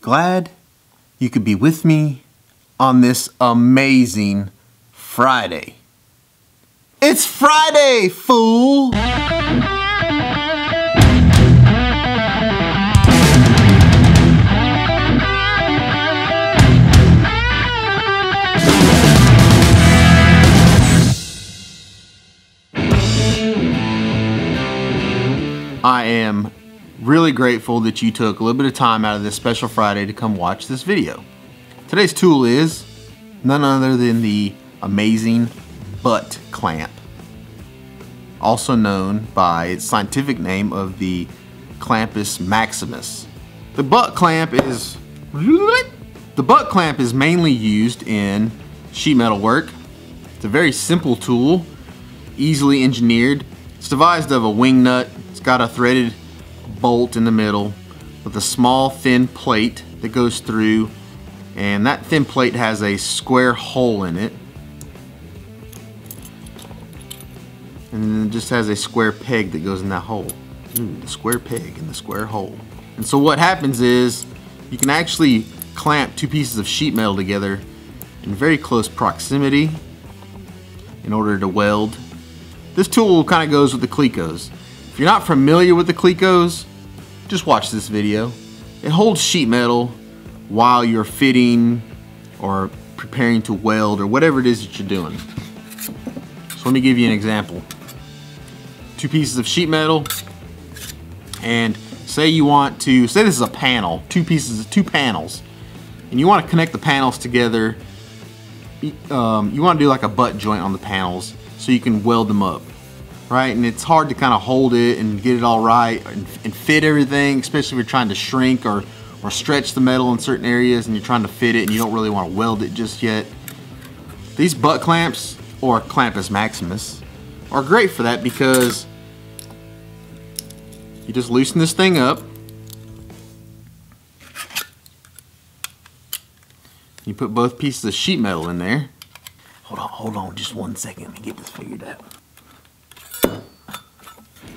Glad you could be with me on this amazing Friday. It's Friday, fool! I am really grateful that you took a little bit of time out of this special Friday to come watch this video. Today's tool is none other than the amazing butt clamp, also known by its scientific name of the Clampus Maximus. The butt clamp is mainly used in sheet metal work. It's a very simple tool, easily engineered. It's devised of a wing nut. It's got a threaded bolt in the middle with a small thin plate that goes through, and that thin plate has a square hole in it, and then it just has a square peg that goes in that hole. Ooh, the square peg in the square hole. And so what happens is you can actually clamp two pieces of sheet metal together in very close proximity in order to weld. This tool kind of goes with the Clecos. If you're not familiar with the Clecos, just watch this video. It holds sheet metal while you're fitting or preparing to weld or whatever it is that you're doing. So let me give you an example. Two pieces of sheet metal, and say you want to, say this is a panel, two panels, and you want to connect the panels together. You want to do like a butt joint on the panels so you can weld them up. Right, and it's hard to kind of hold it and get it all right and fit everything, especially if you're trying to shrink or stretch the metal in certain areas and you're trying to fit it and you don't really want to weld it just yet. These butt clamps, or Clampus Maximus, are great for that because you just loosen this thing up, you put both pieces of sheet metal in there. Hold on, just 1 second, let me get this figured out.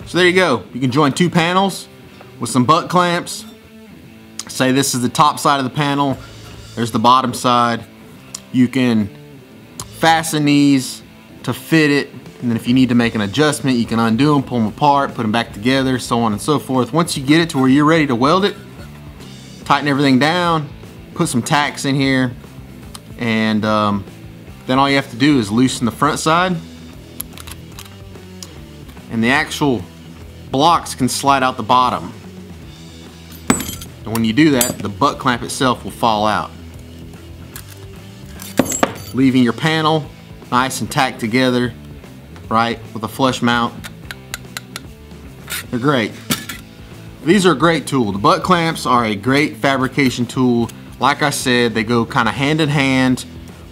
So there you go. You can join two panels with some butt clamps. Say this is the top side of the panel. There's the bottom side. You can fasten these to fit it. And then if you need to make an adjustment, you can undo them, pull them apart, put them back together, so on and so forth. Once you get it to where you're ready to weld it, tighten everything down, put some tacks in here. And then all you have to do is loosen the front side. And the actual blocks can slide out the bottom. And when you do that, the butt clamp itself will fall out, leaving your panel nice and tacked together, right, with a flush mount. They're great. These are a great tool. The butt clamps are a great fabrication tool. Like I said, they go kind of hand in hand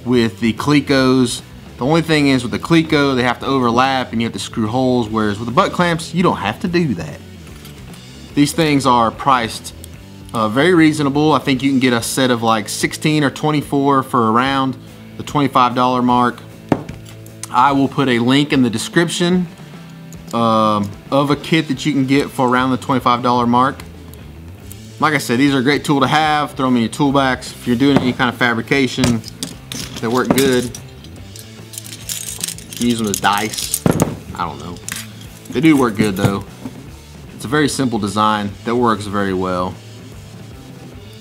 with the Clecos. The only thing is with the Cleco, they have to overlap and you have to screw holes, whereas with the butt clamps, you don't have to do that. These things are priced very reasonable. I think you can get a set of like 16 or 24 for around the $25 mark. I will put a link in the description of a kit that you can get for around the $25 mark. Like I said, these are a great tool to have. Throw them in your toolbox. If you're doing any kind of fabrication, they work good. Use them as dice. I don't know. They do work good though. It's a very simple design that works very well.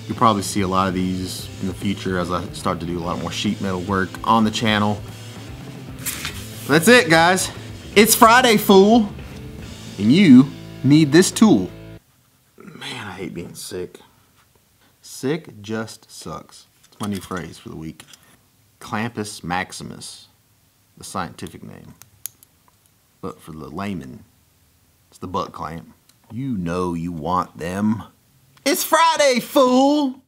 You'll probably see a lot of these in the future as I start to do a lot more sheet metal work on the channel. That's it, guys. It's Friday, fool. And you need this tool. Man, I hate being sick. Sick just sucks. It's my new phrase for the week. Clampus Maximus. The scientific name, but for the layman, it's the butt clamp. You know you want them. It's Friday, fool!